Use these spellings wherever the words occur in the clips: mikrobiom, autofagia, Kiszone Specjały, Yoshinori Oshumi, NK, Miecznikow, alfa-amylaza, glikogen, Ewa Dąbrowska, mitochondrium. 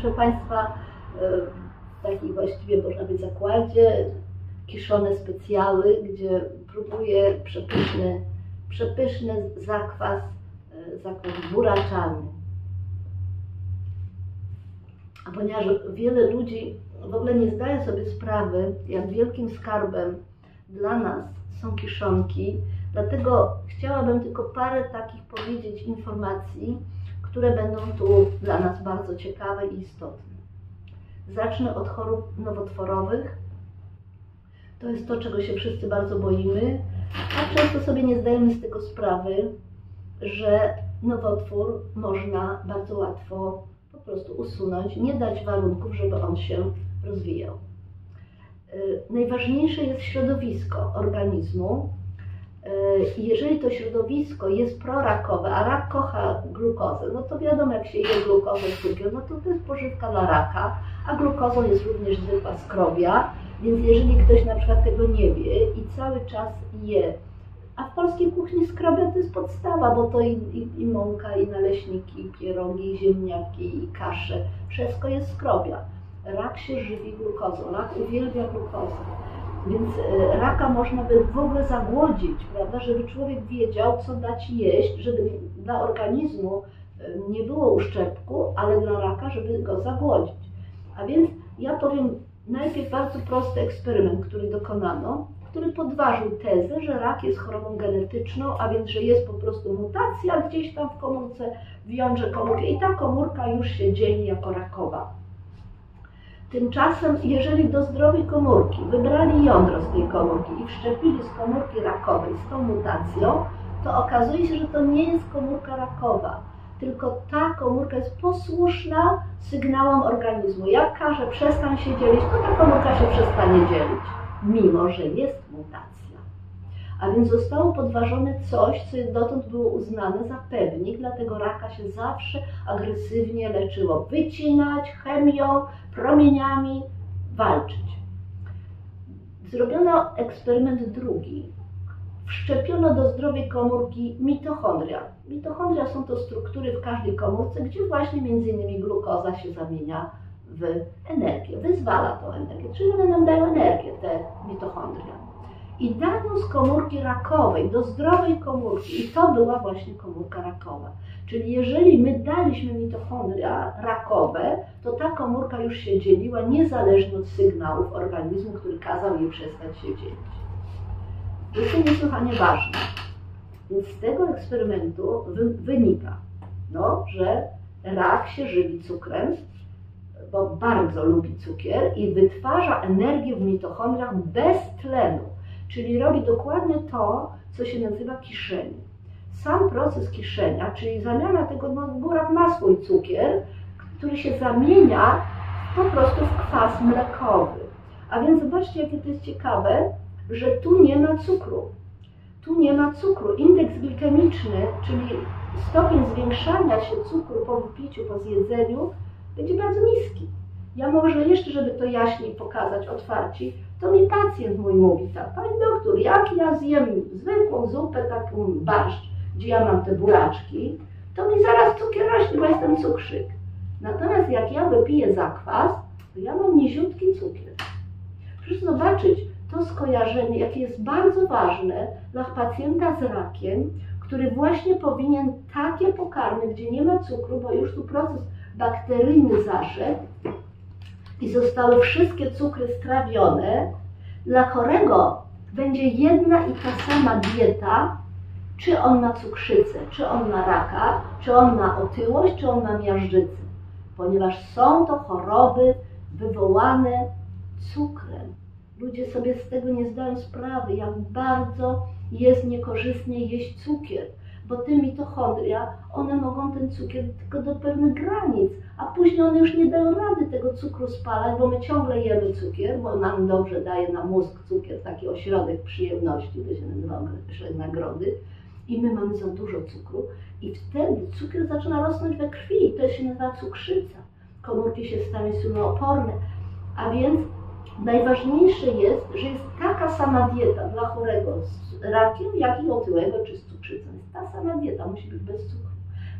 proszę Państwa, w takim właściwie można być zakładzie Kiszone Specjały, gdzie próbuję przepyszny zakwas buraczany. A ponieważ wiele ludzi w ogóle nie zdaje sobie sprawy, jak wielkim skarbem dla nas są kiszonki, dlatego chciałabym tylko parę takich powiedzieć informacji, które będą tu dla nas bardzo ciekawe i istotne. Zacznę od chorób nowotworowych. To jest to, czego się wszyscy bardzo boimy, a często sobie nie zdajemy z tego sprawy, że nowotwór można bardzo łatwo po prostu usunąć, nie dać warunków, żeby on się rozwijał. Najważniejsze jest środowisko organizmu. Jeżeli to środowisko jest prorakowe, a rak kocha glukozę, no to wiadomo, jak się je glukozę, cukier, no to jest pożywka dla raka, a glukozą jest również zwykła skrobia, więc jeżeli ktoś na przykład tego nie wie i cały czas je, a w polskiej kuchni skrobia to jest podstawa, bo to i mąka, i naleśniki, i pierogi, i ziemniaki, i kasze, wszystko jest skrobia. Rak się żywi glukozą, rak uwielbia glukozę. Więc raka można by w ogóle zagłodzić, prawda, żeby człowiek wiedział, co dać jeść, żeby dla organizmu nie było uszczerbku, ale dla raka, żeby go zagłodzić. A więc ja powiem najpierw bardzo prosty eksperyment, który dokonano, który podważył tezę, że rak jest chorobą genetyczną, a więc, że jest po prostu mutacja gdzieś tam w komórce, w jądrze komórki i ta komórka już się dzieli jako rakowa. Tymczasem, jeżeli do zdrowej komórki wybrali jądro z tej komórki i wszczepili z komórki rakowej z tą mutacją, to okazuje się, że to nie jest komórka rakowa, tylko ta komórka jest posłuszna sygnałom organizmu. Jak każe przestań się dzielić, to ta komórka się przestanie dzielić, mimo że jest mutacja. A więc zostało podważone coś, co dotąd było uznane za pewnik, dlatego raka się zawsze agresywnie leczyło. Wycinać, chemią, promieniami, walczyć. Zrobiono eksperyment drugi. Wszczepiono do zdrowej komórki mitochondria. Mitochondria są to struktury w każdej komórce, gdzie właśnie m.in. glukoza się zamienia w energię, wyzwala tą energię, czyli one nam dają energię, te mitochondria. I dano z komórki rakowej do zdrowej komórki, i to była właśnie komórka rakowa. Czyli jeżeli my daliśmy mitochondria rakowe, to ta komórka już się dzieliła niezależnie od sygnałów organizmu, który kazał jej przestać się dzielić. To jest niesłychanie ważne. Więc z tego eksperymentu wynika, że rak się żywi cukrem, bo bardzo lubi cukier i wytwarza energię w mitochondriach bez tlenu. Czyli robi dokładnie to, co się nazywa kiszenie. Sam proces kiszenia, czyli zamiana tego, góra ma swój cukier, który się zamienia po prostu w kwas mlekowy. A więc zobaczcie, jakie to jest ciekawe, że tu nie ma cukru. Tu nie ma cukru. Indeks glikemiczny, czyli stopień zwiększania się cukru po wypiciu, po zjedzeniu, będzie bardzo niski. Ja może jeszcze, żeby to jaśniej pokazać, otwarci, to mi pacjent mój mówi tak: pani doktor, jak ja zjem zwykłą zupę, taką barszcz, gdzie ja mam te buraczki, to mi zaraz cukier rośnie, bo jestem cukrzyk. Natomiast jak ja wypiję zakwas, to ja mam niziutki cukier. Proszę zobaczyć to skojarzenie, jakie jest bardzo ważne dla pacjenta z rakiem, który właśnie powinien takie pokarmy, gdzie nie ma cukru, bo już tu proces bakteryjny zaszedł, i zostały wszystkie cukry strawione, dla chorego będzie jedna i ta sama dieta, czy on ma cukrzycę, czy on ma raka, czy on ma otyłość, czy on ma miażdżycę, ponieważ są to choroby wywołane cukrem. Ludzie sobie z tego nie zdają sprawy, jak bardzo jest niekorzystnie jeść cukier, bo te mitochondria, one mogą ten cukier tylko do pewnych granic, a później one już nie dają rady tego cukru spalać, bo my ciągle jemy cukier, bo nam dobrze daje na mózg cukier, taki ośrodek przyjemności, to się nazywa nagrody, i my mamy za dużo cukru i wtedy cukier zaczyna rosnąć we krwi i to się nazywa cukrzyca. Komórki się stają insulinooporne, a więc najważniejsze jest, że jest taka sama dieta dla chorego z rakiem, jak i otyłego czy z cukrzycą. Jest ta sama dieta, musi być bez cukru.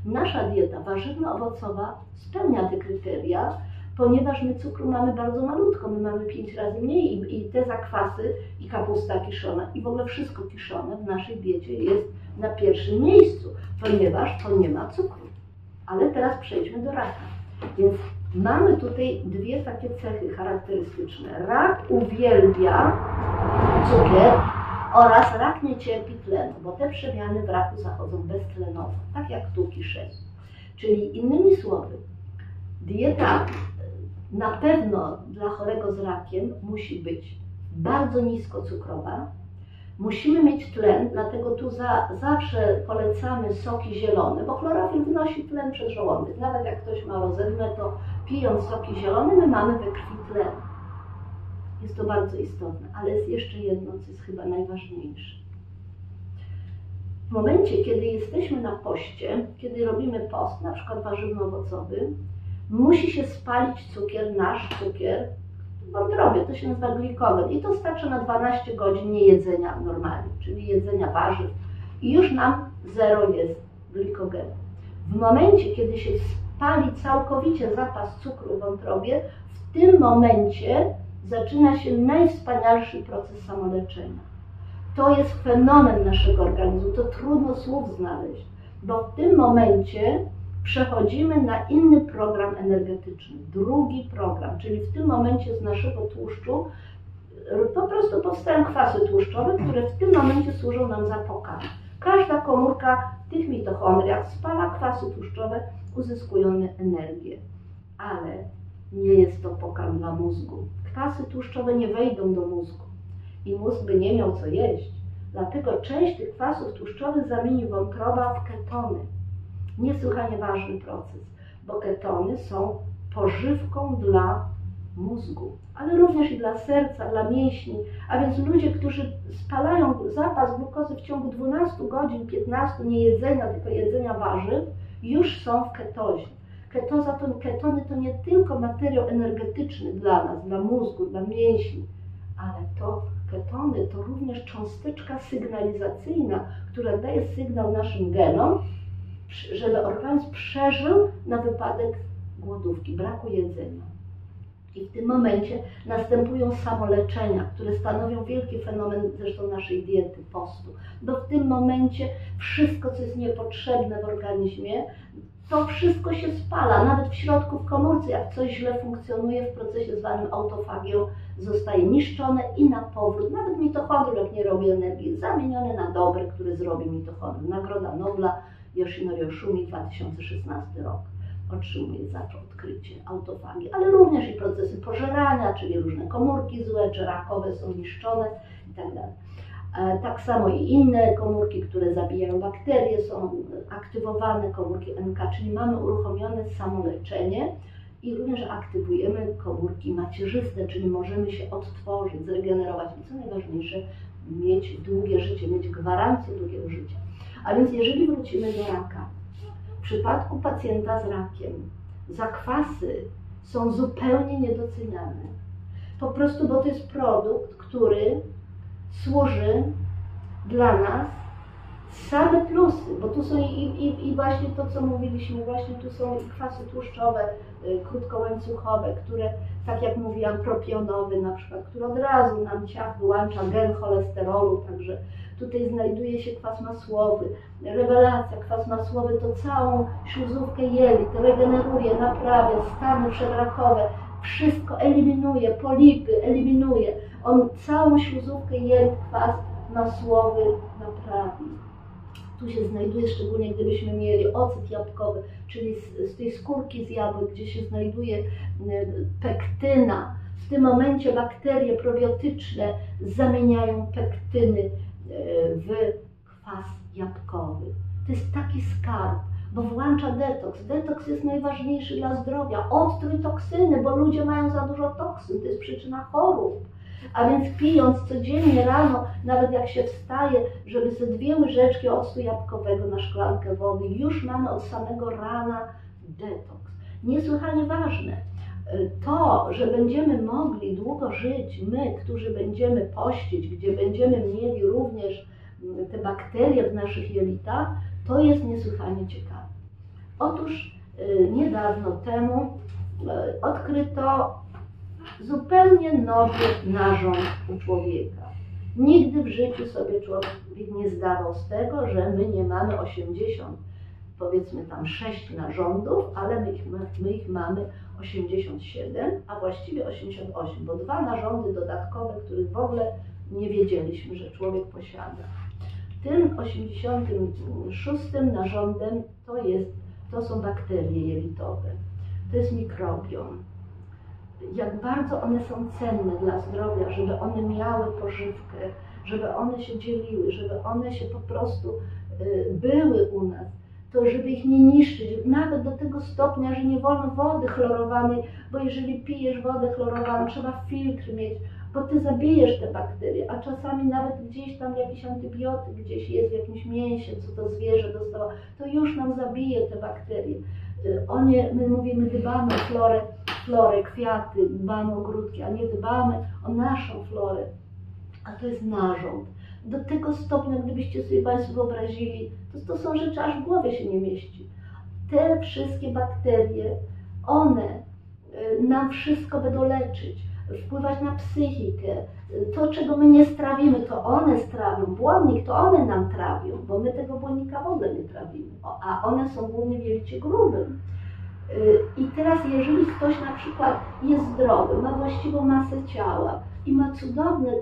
Nasza dieta warzywno-owocowa spełnia te kryteria, ponieważ my cukru mamy bardzo malutko, my mamy 5 razy mniej i te zakwasy i kapusta kiszona i w ogóle wszystko kiszone w naszej diecie jest na pierwszym miejscu, ponieważ to nie ma cukru. Ale teraz przejdźmy do raka. Więc mamy tutaj dwie takie cechy charakterystyczne. Rak uwielbia cukier oraz rak nie cierpi tlenu, bo te przemiany w raku zachodzą beztlenowo, tak jak tu kiszenie. Czyli innymi słowy, dieta na pewno dla chorego z rakiem musi być bardzo niskocukrowa. Musimy mieć tlen, dlatego tu zawsze polecamy soki zielone, bo chlorofil wnosi tlen przez żołądek. Nawet jak ktoś ma rozedmę, to pijąc soki zielone, my mamy we krwi tlen. Jest to bardzo istotne, ale jest jeszcze jedno, co jest chyba najważniejsze. W momencie, kiedy jesteśmy na poście, kiedy robimy post, na przykład warzywno-owocowy, musi się spalić cukier, nasz cukier, wątrobie, to się nazywa glikogen i to starczy na 12 godzin niejedzenia normalnie, czyli jedzenia warzyw i już nam zero jest glikogenu. W momencie, kiedy się spali całkowicie zapas cukru w wątrobie, w tym momencie zaczyna się najwspanialszy proces samoleczenia. To jest fenomen naszego organizmu, to trudno słów znaleźć, bo w tym momencie przechodzimy na inny program energetyczny, drugi program, czyli w tym momencie z naszego tłuszczu po prostu powstają kwasy tłuszczowe, które w tym momencie służą nam za pokarm. Każda komórka w tych mitochondriach spala kwasy tłuszczowe, uzyskujemy energię, ale nie jest to pokarm dla mózgu. Kwasy tłuszczowe nie wejdą do mózgu i mózg by nie miał co jeść, dlatego część tych kwasów tłuszczowych zamieni wątroba w ketony. Niesłychanie ważny proces, bo ketony są pożywką dla mózgu, ale również i dla serca, dla mięśni, a więc ludzie, którzy spalają zapas glukozy w ciągu 12 godzin, 15, nie jedzenia, tylko jedzenia warzyw, już są w ketozie. Ketony to nie tylko materiał energetyczny dla nas, dla mózgu, dla mięśni, ale to ketony to również cząsteczka sygnalizacyjna, która daje sygnał naszym genom, żeby organizm przeżył na wypadek głodówki, braku jedzenia. I w tym momencie następują samoleczenia, które stanowią wielki fenomen zresztą naszej diety, postu. Bo w tym momencie wszystko, co jest niepotrzebne w organizmie, to wszystko się spala. Nawet w środku, w komórce, jak coś źle funkcjonuje w procesie zwanym autofagią, zostaje niszczone i na powrót, nawet mitochondrium nie robi energii, zamienione na dobre, które zrobi mitochondrium. Nagroda Nobla Yoshinori Oshumi 2016 rok otrzymuje za to odkrycie autofagi, ale również i procesy pożerania, czyli różne komórki złe czy rakowe są niszczone itd. Tak samo i inne komórki, które zabijają bakterie, są aktywowane, komórki NK, czyli mamy uruchomione samoleczenie i również aktywujemy komórki macierzyste, czyli możemy się odtworzyć, zregenerować i co najważniejsze, mieć długie życie, mieć gwarancję długiego życia. A więc jeżeli wrócimy do raka, w przypadku pacjenta z rakiem zakwasy są zupełnie niedoceniane. Po prostu, bo to jest produkt, który służy dla nas same plusy, bo tu są i właśnie to, co mówiliśmy, właśnie tu są i kwasy tłuszczowe, krótkołańcuchowe, które, tak jak mówiłam, propionowy na przykład, który od razu nam ciach wyłącza gen cholesterolu, także tutaj znajduje się kwas masłowy, rewelacja, kwas masłowy to całą śluzówkę jelit, regeneruje, naprawia, stany przedrakowe, wszystko eliminuje, polipy eliminuje, on całą śluzówkę jelit, kwas masłowy naprawi. Tu się znajduje, szczególnie gdybyśmy mieli ocet jabłkowy, czyli z tej skórki z jabłek, gdzie się znajduje pektyna. W tym momencie bakterie probiotyczne zamieniają pektyny w kwas jabłkowy. To jest taki skarb, bo włącza detoks. Detoks jest najważniejszy dla zdrowia. Odtrój toksyny, bo ludzie mają za dużo toksyn, to jest przyczyna chorób. A więc pijąc codziennie rano, nawet jak się wstaje, żeby ze 2 łyżeczki octu jabłkowego na szklankę wody, już mamy od samego rana detoks. Niesłychanie ważne. To, że będziemy mogli długo żyć, my, którzy będziemy pościć, gdzie będziemy mieli również te bakterie w naszych jelitach, to jest niesłychanie ciekawe. Otóż niedawno temu odkryto zupełnie nowy narząd u człowieka. Nigdy w życiu sobie człowiek nie zdawał z tego, że my nie mamy 80, powiedzmy tam 6 narządów, ale my ich mamy 87, a właściwie 88, bo 2 narządy dodatkowe, których w ogóle nie wiedzieliśmy, że człowiek posiada. Tym 86 narządem to są bakterie jelitowe, to jest mikrobiom. Jak bardzo one są cenne dla zdrowia, żeby one miały pożywkę, żeby one się dzieliły, żeby one się po prostu były u nas, to żeby ich nie niszczyć, nawet do tego stopnia, że nie wolno wody chlorowanej, bo jeżeli pijesz wodę chlorowaną, trzeba filtr mieć, bo ty zabijesz te bakterie, a czasami nawet gdzieś tam jakiś antybiotyk gdzieś jest w jakimś mięsie, co to zwierzę dostało, to już nam zabije te bakterie. O nie, my mówimy, dbamy o florę, kwiaty, dbamy o ogródki, a nie dbamy o naszą florę, a to jest narząd. Do tego stopnia, gdybyście sobie Państwo wyobrazili, to są rzeczy, aż w głowie się nie mieści. Te wszystkie bakterie, one nam wszystko będą leczyć, wpływać na psychikę. To, czego my nie strawimy, to one strawią. Błonnik to one nam trawią, bo my tego błonnika w ogóle nie trawimy, a one są głównie w jelicie grubym. I teraz, jeżeli ktoś na przykład jest zdrowy, ma właściwą masę ciała i ma cudowne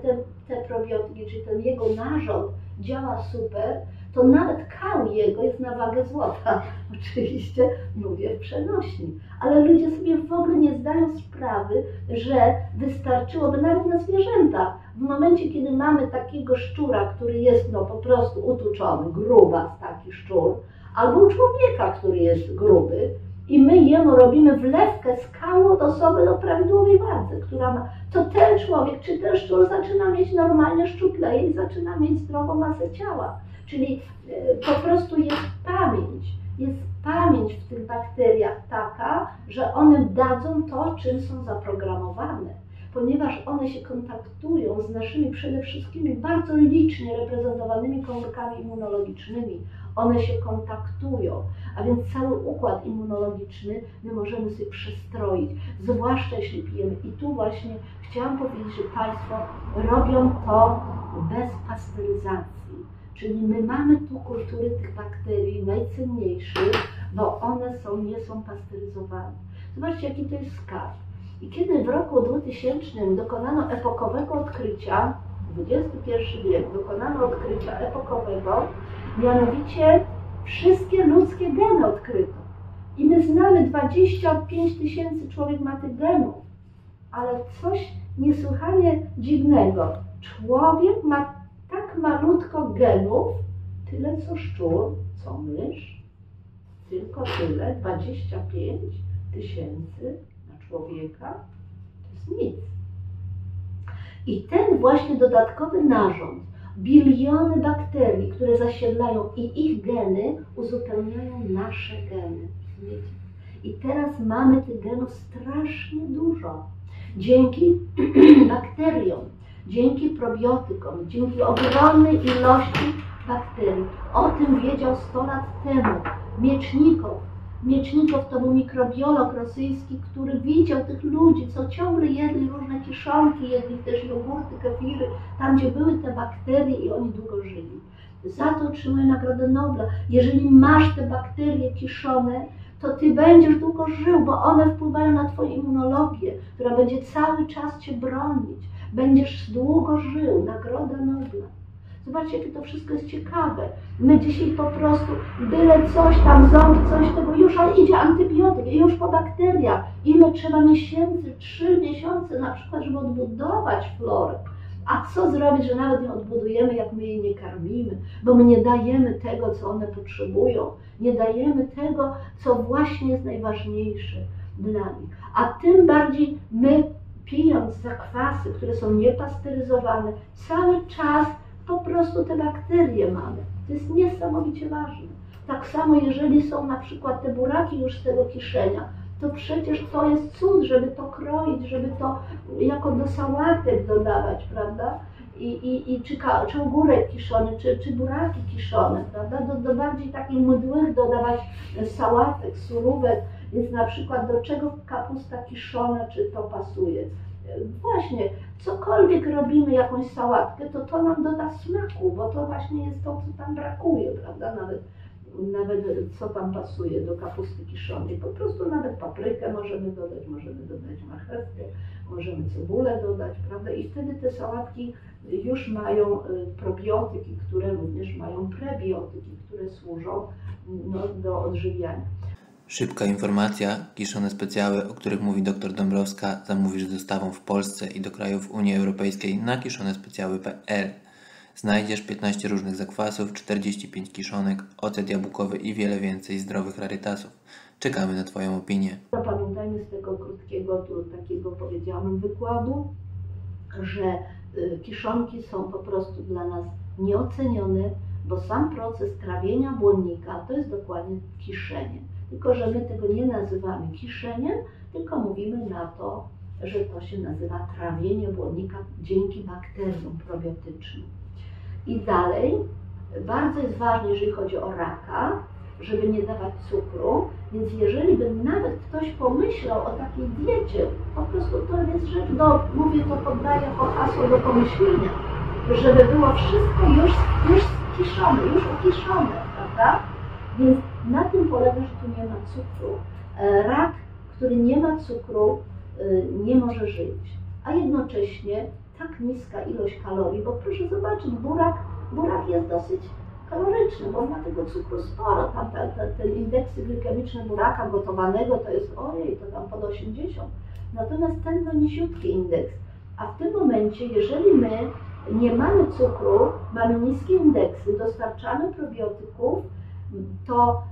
te probiotyki, czy ten jego narząd działa super, to nawet kał jego jest na wagę złota. Oczywiście mówię w przenośni, ale ludzie sobie w ogóle nie zdają sprawy, że wystarczyłoby nawet na zwierzęta. W momencie, kiedy mamy takiego szczura, który jest po prostu utuczony, grubas taki szczur, albo u człowieka, który jest gruby, i my jemu robimy wlewkę z kału od osoby do prawidłowej władzy, która ma, to ten człowiek czy ten szczur zaczyna mieć normalnie szczupleje i zaczyna mieć zdrową masę ciała. Czyli po prostu jest pamięć w tych bakteriach taka, że one dadzą to, czym są zaprogramowane, ponieważ one się kontaktują z naszymi przede wszystkim bardzo licznie reprezentowanymi komórkami immunologicznymi. One się kontaktują, a więc cały układ immunologiczny my możemy sobie przestroić, zwłaszcza jeśli pijemy. I tu właśnie chciałam powiedzieć, że Państwo robią to bez pasteryzacji, czyli my mamy tu kultury tych bakterii najcenniejszych, bo one nie są pasteryzowane. Zobaczcie, jaki to jest skarb. I kiedy w roku 2000 dokonano epokowego odkrycia, XXI wiek, dokonano odkrycia epokowego, mianowicie wszystkie ludzkie geny odkryto. I my znamy 25 000 człowiek ma tych genów, ale coś niesłychanie dziwnego. Człowiek ma tak malutko genów, tyle co szczur, co mysz, tylko tyle, 25 000 na człowieka, to jest nic. I ten właśnie dodatkowy narząd, biliony bakterii, które zasiedlają i ich geny uzupełniają nasze geny. I teraz mamy tych genów strasznie dużo. Dzięki bakteriom, dzięki probiotykom, dzięki ogromnej ilości bakterii. O tym wiedział 100 lat temu Miecznikow. Miecznikow to był mikrobiolog rosyjski, który widział tych ludzi, co ciągle jedli różne kiszonki, jedli też jogurty, kefiry, tam gdzie były te bakterie i oni długo żyli. Za to otrzymuje Nagrodę Nobla. Jeżeli masz te bakterie kiszone, to ty będziesz długo żył, bo one wpływają na twoją immunologię, która będzie cały czas cię bronić. Będziesz długo żył, Nagroda Nobla. Zobaczcie, jakie to wszystko jest ciekawe. My dzisiaj po prostu byle coś tam, ząb, coś tego, już idzie antybiotyk, już po bakteriach. Ile trzeba miesięcy, 3 miesiące na przykład, żeby odbudować florę. A co zrobić, że nawet ją odbudujemy, jak my jej nie karmimy, bo my nie dajemy tego, co one potrzebują. Nie dajemy tego, co właśnie jest najważniejsze dla nich. A tym bardziej my, pijąc zakwasy, które są niepasteryzowane, cały czas po prostu te bakterie mamy. To jest niesamowicie ważne. Tak samo jeżeli są na przykład te buraki już z tego kiszenia, to przecież to jest cud, żeby to kroić, żeby to jako do sałatek dodawać, prawda? Czy ogórek kiszony, czy buraki kiszone, prawda? Do bardziej takich mdłych dodawać sałatek, surówek Więc na przykład do czego kapusta kiszona, czy to pasuje? Właśnie, cokolwiek robimy, jakąś sałatkę, to nam doda smaku, bo to właśnie jest to, co tam brakuje, prawda? Nawet co tam pasuje do kapusty kiszonej, po prostu nawet paprykę możemy dodać marchewkę, możemy cebulę dodać, prawda? I wtedy te sałatki już mają probiotyki, które również mają prebiotyki, które służą do odżywiania. Szybka informacja, kiszone specjały, o których mówi dr Dąbrowska, zamówisz z dostawą w Polsce i do krajów Unii Europejskiej na kiszonespecjaly.pl. Znajdziesz 15 różnych zakwasów, 45 kiszonek, ocet jabłkowy i wiele więcej zdrowych rarytasów. Czekamy na Twoją opinię. Zapamiętajmy z tego krótkiego, takiego powiedziałam, wykładu, że kiszonki są po prostu dla nas nieocenione, bo sam proces trawienia błonnika to jest dokładnie kiszenie. Tylko że my tego nie nazywamy kiszeniem, tylko mówimy na to, że to się nazywa trawienie błonnika dzięki bakteriom probiotycznym. I dalej, bardzo jest ważne, jeżeli chodzi o raka, żeby nie dawać cukru, więc jeżeli by nawet ktoś pomyślał o takiej diecie, po prostu to jest rzecz do, mówię to, poddaję pod hasło do pomyślenia, żeby było wszystko już skiszone, już ukiszone, prawda? Więc na tym polega, że tu nie ma cukru. Rak, który nie ma cukru, nie może żyć, a jednocześnie tak niska ilość kalorii, bo proszę zobaczyć, burak jest dosyć kaloryczny, bo ma tego cukru sporo, tam te indeksy glikemiczne buraka gotowanego to jest, ojej, to tam pod 80, natomiast ten to niziutki indeks, a w tym momencie, jeżeli my nie mamy cukru, mamy niskie indeksy, dostarczamy probiotyków, to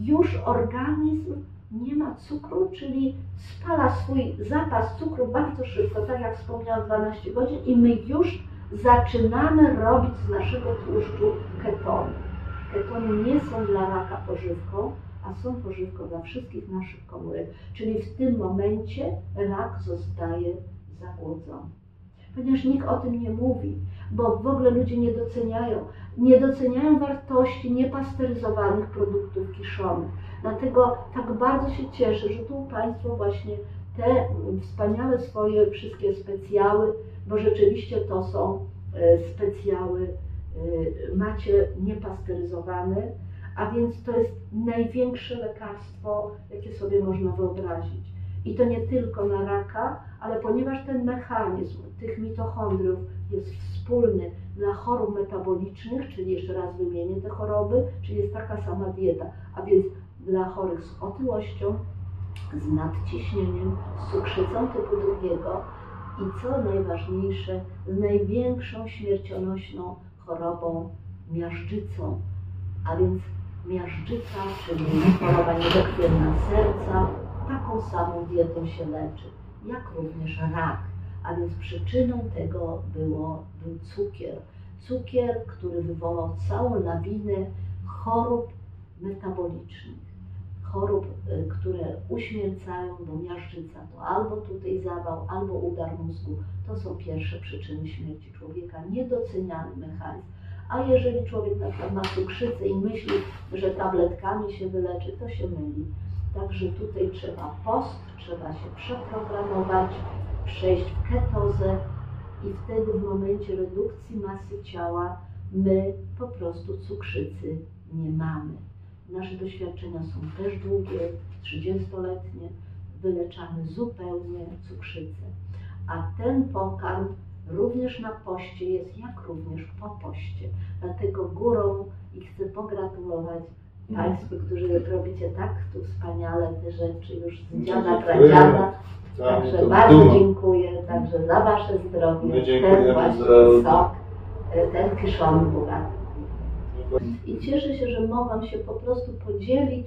już organizm nie ma cukru, czyli spala swój zapas cukru bardzo szybko, tak jak wspomniałam, 12 godzin i my już zaczynamy robić z naszego tłuszczu ketony. Ketony nie są dla raka pożywką, a są pożywką dla wszystkich naszych komórek, czyli w tym momencie rak zostaje zagłodzony. Ponieważ nikt o tym nie mówi, bo w ogóle ludzie nie doceniają wartości niepasteryzowanych produktów kiszonych. Dlatego tak bardzo się cieszę, że tu Państwo właśnie te wspaniałe swoje wszystkie specjały, bo rzeczywiście to są specjały, macie niepasteryzowane, a więc to jest największe lekarstwo, jakie sobie można wyobrazić. I to nie tylko na raka, ale ponieważ ten mechanizm tych mitochondriów jest wspólny dla chorób metabolicznych, czyli jeszcze raz wymienię te choroby, czyli jest taka sama dieta, a więc dla chorych z otyłością, z nadciśnieniem, z cukrzycą typu 2 i co najważniejsze, z największą śmiercionośną chorobą miażdżycą, a więc miażdżyca, czyli choroba niedokrwienna serca, taką samą dietą się leczy, jak również rak, a więc przyczyną tego był cukier. Cukier, który wywołał całą lawinę chorób metabolicznych, chorób, które uśmiercają, bo miażdżyca to albo tutaj zawał, albo udar mózgu. To są pierwsze przyczyny śmierci człowieka, niedoceniany mechanizm. A jeżeli człowiek na przykład ma cukrzycę i myśli, że tabletkami się wyleczy, to się myli. Także tutaj trzeba post, trzeba się przeprogramować, przejść w ketozę i wtedy w momencie redukcji masy ciała my po prostu cukrzycy nie mamy. Nasze doświadczenia są też długie, 30-letnie, wyleczamy zupełnie cukrzycę. A ten pokarm również na poście jest, jak również po poście. Dlatego górą i chcę pogratulować Państwu, którzy robicie tak tu wspaniale te rzeczy już z dziada, pradziada. Także bardzo dziękuję także za Wasze zdrowie, ten właśnie sok, ten kiszony burak. I cieszę się, że mogłam się po prostu podzielić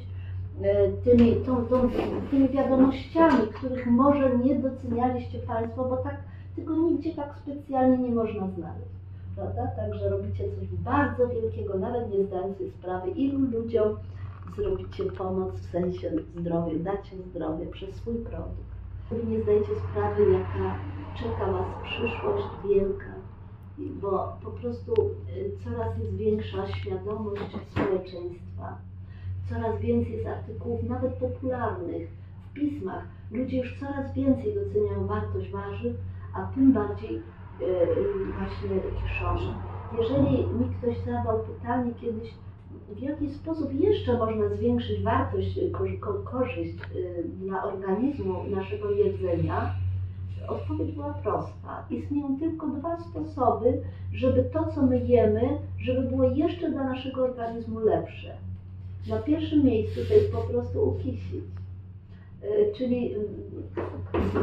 tymi wiadomościami, których może nie docenialiście Państwo, bo tak tylko nigdzie tak specjalnie nie można znaleźć, prawda? Także robicie coś bardzo wielkiego, nawet nie zdając sobie sprawy, ilu ludziom zrobicie pomoc w sensie zdrowia, dacie zdrowie przez swój produkt. Nie zdajecie sprawy, jaka czeka Was przyszłość wielka, bo po prostu coraz jest większa świadomość społeczeństwa, coraz więcej jest artykułów, nawet popularnych, w pismach. Ludzie już coraz więcej doceniają wartość warzyw, a tym bardziej właśnie kiszone. Jeżeli mi ktoś zadał pytanie kiedyś, w jaki sposób jeszcze można zwiększyć wartość, korzyść dla organizmu naszego jedzenia, odpowiedź była prosta. Istnieją tylko dwa sposoby, żeby to, co my jemy, żeby było jeszcze dla naszego organizmu lepsze. Na pierwszym miejscu to jest po prostu ukisić, czyli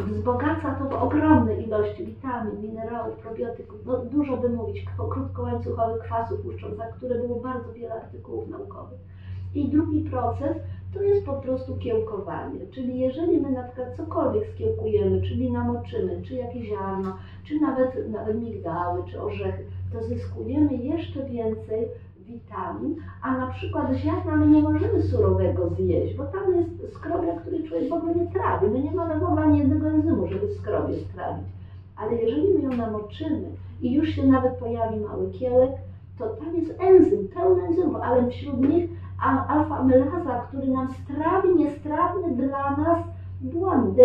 wzbogaca to w ogromne ilości witamin, minerałów, probiotyków, no dużo by mówić, krótkołańcuchowych kwasów tłuszczowych, które było bardzo wiele artykułów naukowych. I drugi proces to jest po prostu kiełkowanie, czyli jeżeli my na przykład cokolwiek skiełkujemy, czyli namoczymy, czy jakieś ziarno, czy nawet migdały, czy orzechy, to zyskujemy jeszcze więcej witamin, a na przykład ziarna my nie możemy surowego zjeść, bo tam jest skrobia, który człowiek w ogóle nie trawi. My nie mamy w ogóle ani jednego enzymu, żeby skrobię strawić. Ale jeżeli my ją namoczymy i już się nawet pojawi mały kielek, to tam jest enzym, pełny enzymów, ale wśród nich alfa-amylaza, który nam strawi niestrawny dla nas błąd,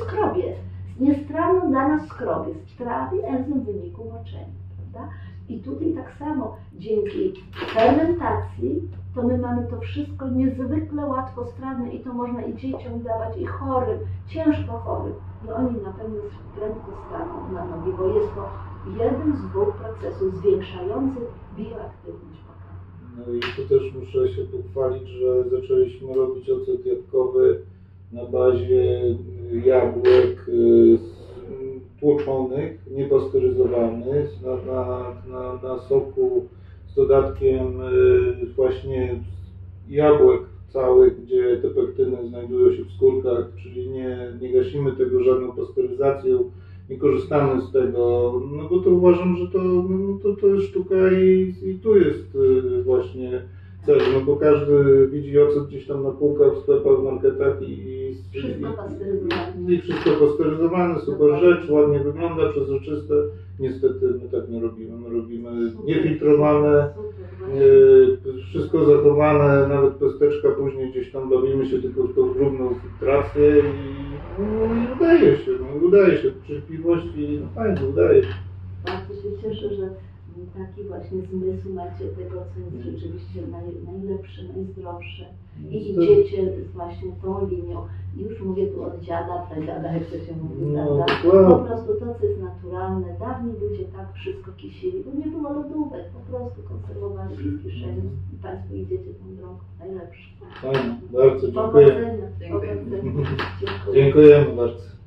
skrobie. Niestrawny dla nas skrobie. Strawi enzym w wyniku moczenia, prawda? I tutaj tak samo, dzięki fermentacji, to my mamy to wszystko niezwykle łatwostrawne i to można i dzieciom dawać, i chorym, ciężko chorym. No oni na pewno prędko staną na nogi, bo jest to jeden z dwóch procesów zwiększających bioaktywność pokarmu. No i tu też muszę się pochwalić, że zaczęliśmy robić ocet jabłkowy na bazie jabłek tłoczonych, niepasteryzowanych, na soku z dodatkiem właśnie jabłek całych, gdzie te pektyny znajdują się w skórkach, czyli nie gasimy tego żadną pasteryzacją, nie korzystamy z tego, no bo to uważam, że to jest sztuka i tu jest właśnie cel, no bo każdy widzi ocet gdzieś tam na półkach, w sklepach, w marketach i wszystko pasteryzowane, super rzecz, ładnie wygląda, przezroczyste. Niestety my tak nie robimy. My robimy niefiltrowane, wszystko zachowane, nawet pesteczka, później gdzieś tam bawimy się tylko w tą grubną filtrację i udaje się, cierpliwość i no fajnie, udaje się. Bardzo się cieszę, że taki właśnie zmysł macie tego, co jest rzeczywiście najlepsze, najzdrowsze i idziecie właśnie tą linią. Już mówię tu od dziada, pradziada, jak to się mówi, prawda? Po prostu to, co jest naturalne. Dawniej ludzie tak wszystko kisili, bo nie było lodówek, po prostu konserwowali w kieszeni i Państwo idziecie tą drogą najlepszą. Fajnie, bardzo dziękuję. Powodzenia. Dziękujemy bardzo.